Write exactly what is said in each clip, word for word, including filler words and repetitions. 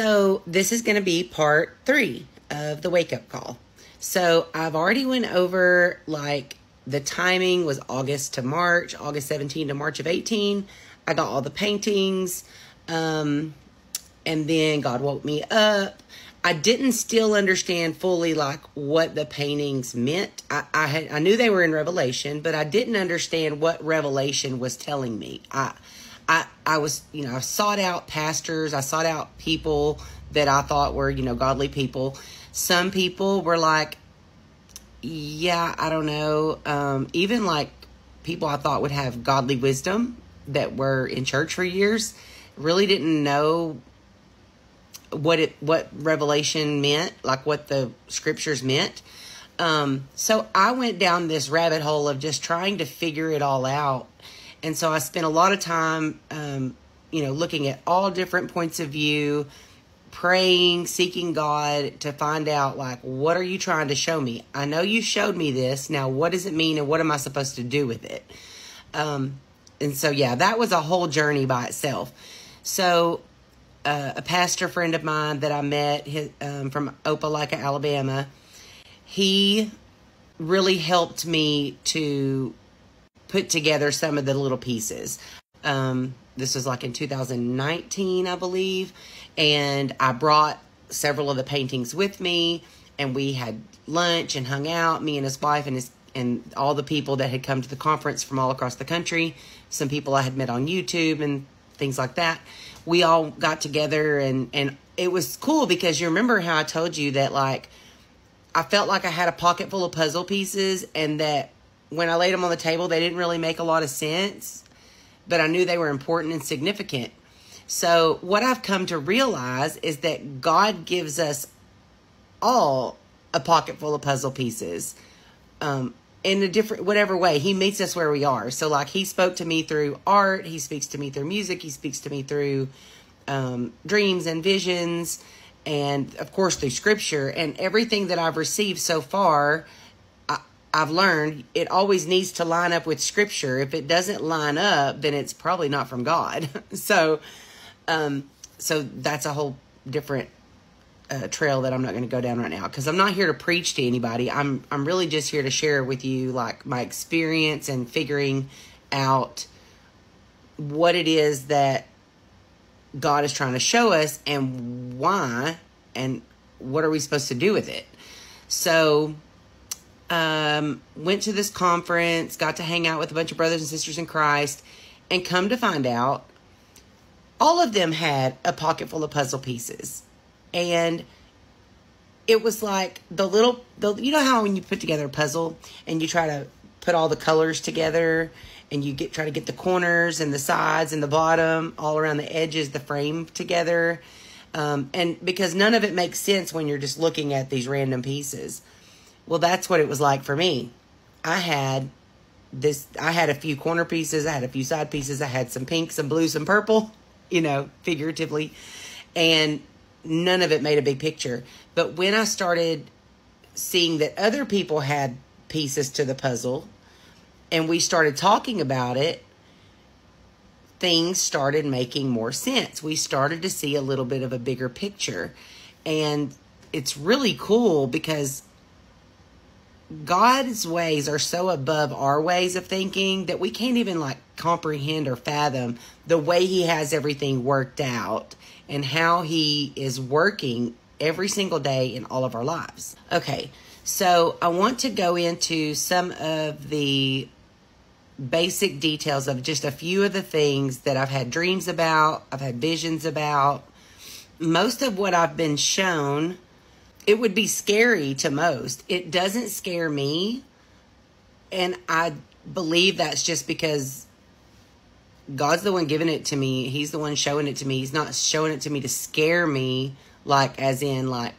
So this is going to be part three of the wake-up call. So I've already went over, like, the timing was August to March, August seventeenth to March of eighteen. I got all the paintings, um, and then God woke me up. I didn't still understand fully, like, what the paintings meant. I, I, had, I knew they were in Revelation, but I didn't understand what Revelation was telling me. I, I, I was, you know, I sought out pastors. I sought out people that I thought were, you know, godly people. Some people were like, yeah, I don't know. Um, even, like, people I thought would have godly wisdom that were in church for years really didn't know what it what Revelation meant, like what the scriptures meant. Um so I went down this rabbit hole of just trying to figure it all out. And so I spent a lot of time um you know, looking at all different points of view, praying, seeking God to find out, like, what are you trying to show me? I know you showed me this. Now what does it mean, and what am I supposed to do with it? Um and so, yeah, that was a whole journey by itself. So Uh, a pastor friend of mine that I met his, um, from Opelika, Alabama, he really helped me to put together some of the little pieces. Um, this was like in two thousand nineteen, I believe. And I brought several of the paintings with me, and we had lunch and hung out, me and his wife and his and all the people that had come to the conference from all across the country. Some people I had met on YouTube and things like that. We all got together, and, and it was cool because you remember how I told you that, like, I felt like I had a pocket full of puzzle pieces, and that when I laid them on the table, they didn't really make a lot of sense, but I knew they were important and significant. So what I've come to realize is that God gives us all a pocket full of puzzle pieces, um, in a different, whatever way. He meets us where we are. So, like, he spoke to me through art. He speaks to me through music. He speaks to me through um, dreams and visions, and, of course, through scripture. And everything that I've received so far, I, I've learned it always needs to line up with scripture. If it doesn't line up, then it's probably not from God. so, um, so that's a whole different Uh, trail that I'm not going to go down right now, because I'm not here to preach to anybody. I'm I'm really just here to share with you, like, my experience and figuring out what it is that God is trying to show us, and why, and what are we supposed to do with it. So um went to this conference, got to hang out with a bunch of brothers and sisters in Christ, and come to find out all of them had a pocket full of puzzle pieces. And it was like the little, the, you know how when you put together a puzzle and you try to put all the colors together, and you get try to get the corners and the sides and the bottom, all around the edges, the frame together. Um, and because none of it makes sense when you're just looking at these random pieces. Well, that's what it was like for me. I had this, I had a few corner pieces. I had a few side pieces. I had some pink, some blue, some purple, you know, figuratively. And none of it made a big picture. But when I started seeing that other people had pieces to the puzzle, and we started talking about it, things started making more sense. We started to see a little bit of a bigger picture. And it's really cool because God's ways are so above our ways of thinking that we can't even, like, comprehend or fathom the way he has everything worked out, and how he is working every single day in all of our lives. Okay, so I want to go into some of the basic details of just a few of the things that I've had dreams about, I've had visions about. Most of what I've been shown, it would be scary to most. It doesn't scare me, and I believe that's just because God's the one giving it to me. He's the one showing it to me. He's not showing it to me to scare me, like, as in, like,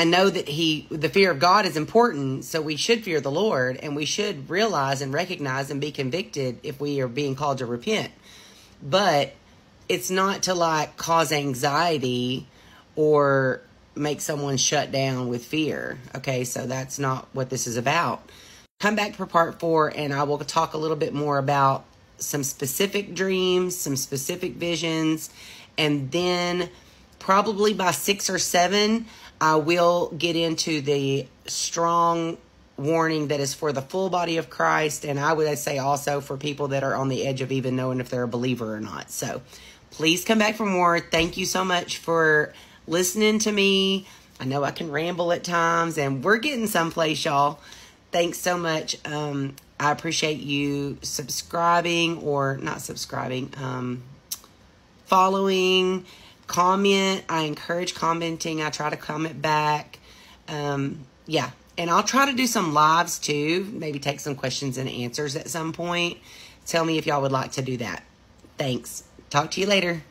I know that he, the fear of God is important, so we should fear the Lord, and we should realize and recognize and be convicted if we are being called to repent. But it's not to, like, cause anxiety or make someone shut down with fear. Okay, so that's not what this is about. Come back for part four, and I will talk a little bit more about some specific dreams, some specific visions, and then probably by six or seven, I will get into the strong warning that is for the full body of Christ. And I would say also for people that are on the edge of even knowing if they're a believer or not. So please come back for more. Thank you so much for listening to me. I know I can ramble at times, and we're getting someplace, y'all. Thanks so much. Um, I appreciate you subscribing or not subscribing, um, following, comment. I encourage commenting. I try to comment back. Um, yeah. And I'll try to do some lives too. Maybe take some questions and answers at some point. Tell me if y'all would like to do that. Thanks. Talk to you later.